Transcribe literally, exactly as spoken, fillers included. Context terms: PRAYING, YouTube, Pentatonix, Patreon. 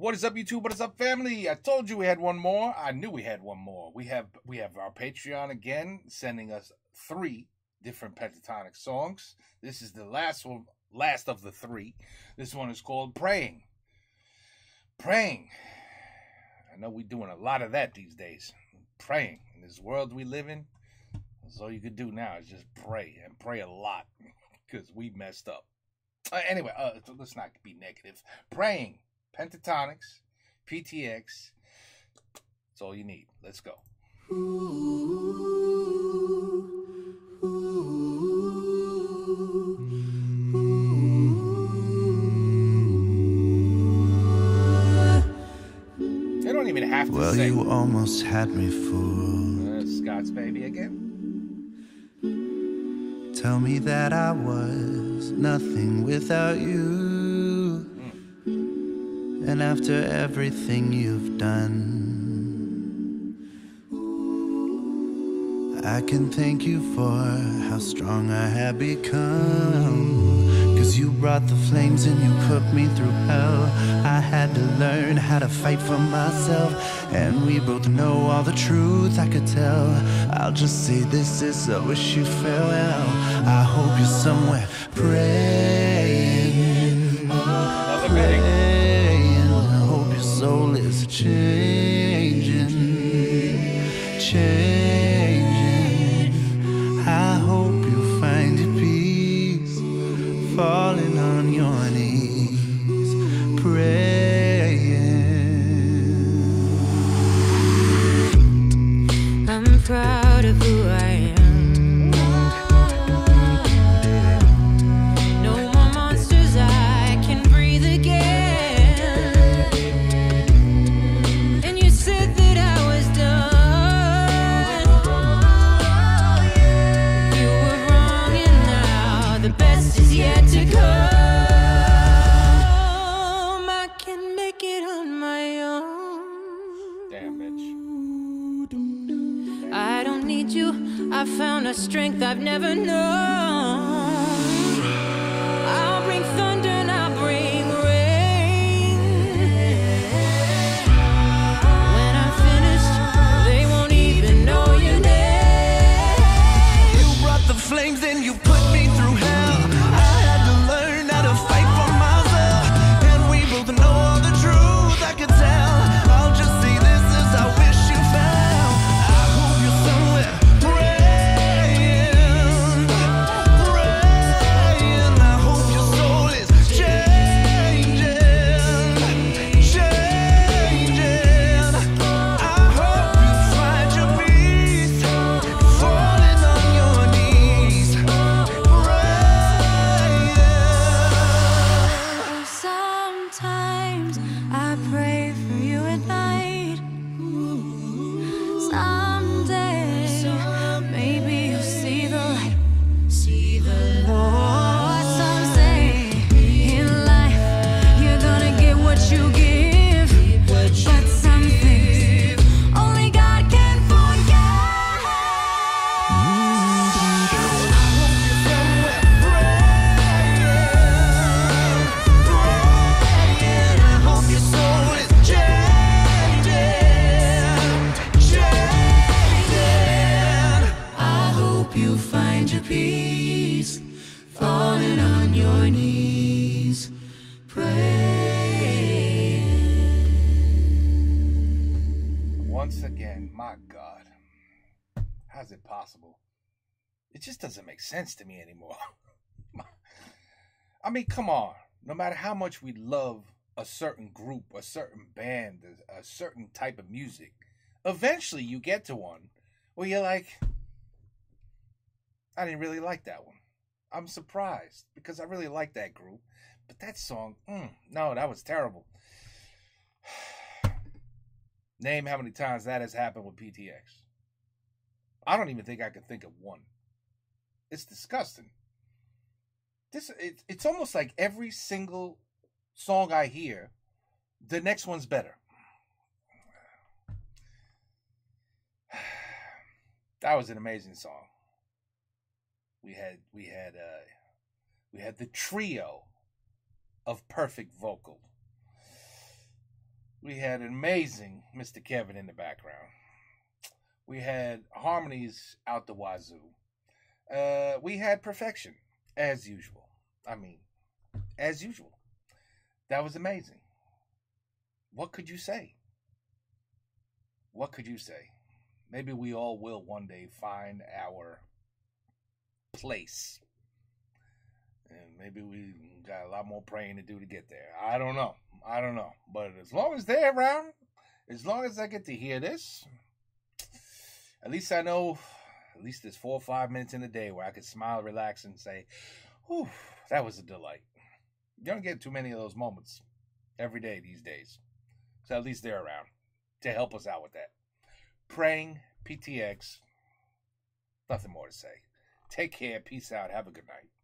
What is up, YouTube? What is up, family? I told you we had one more. I knew we had one more. We have we have our Patreon again sending us three different Pentatonix songs. This is the last one, last of the three. This one is called Praying. Praying. I know we're doing a lot of that these days. Praying. In this world we live in, that's all you can do now is just pray, and pray a lot, because we messed up. Uh, anyway, uh, let's not be negative. Praying. Pentatonix. P T X. That's all you need. Let's go. Ooh, ooh, ooh. They don't even have to well, sing. Well, you almost had me fooled. Uh, Scott's baby again. Tell me that I was nothing without you. Mm. And after everything you've done, I can thank you for how strong I have become. Cause you brought the flames and you put me through hell. I had to learn how to fight for myself. And we both know all the truth I could tell. I'll just say this is a wish you farewell. I hope you're somewhere praying, praying. I hope your soul is changing, changing. I hope you find your peace, falling on your knees, praying. I'm proud of who I am. I found a strength I've never known. I'll bring thunder and I'll bring rain. When I'm finished, they won't even know your name. You brought the flames and you put me through hell. I had to learn how to fight for myself. And we both know all the truth I could tell. I'll just say this is I wish you fell. I hope you're somewhere brave. Once again, my God, how's it possible? It just doesn't make sense to me anymore. I mean, come on. No matter how much we love a certain group, a certain band, a certain type of music, eventually you get to one where you're like, I didn't really like that one. I'm surprised because I really like that group. But that song, mm, no, that was terrible. Name how many times that has happened with P T X. I don't even think I can think of one. It's disgusting. This it, It's almost like every single song I hear, the next one's better. That was an amazing song. We had we had uh, we had the trio of perfect vocal. We had amazing Mister Kevin in the background. We had harmonies out the wazoo. Uh, we had perfection, as usual. I mean, as usual. That was amazing. What could you say? What could you say? Maybe we all will one day find our place. And maybe we got a lot more praying to do to get there. I don't know. I don't know. But as long as they're around, as long as I get to hear this, at least I know, at least there's four or five minutes in the day where I can smile, relax, and say, whew, that was a delight. You don't get too many of those moments every day these days. So at least they're around to help us out with that. Praying, P T X, nothing more to say. Take care, peace out, have a good night.